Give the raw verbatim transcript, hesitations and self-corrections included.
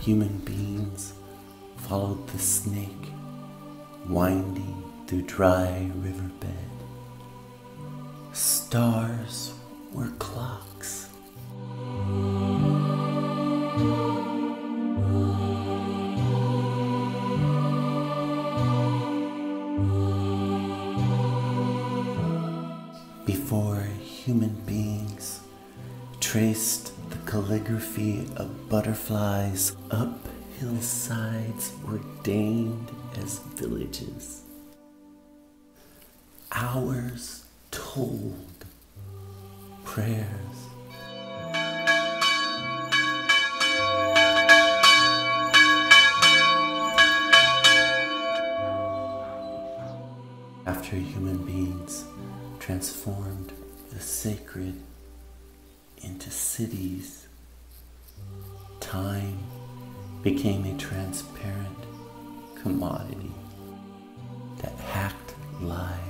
human beings followed the snake, winding through dry riverbed. Stars were clocks. Before human beings traced the calligraphy of butterflies, up hillsides were deigned as villages. Hours told, prayers. After human beings transformed the sacred into cities, time became a transparent commodity that hacked lives.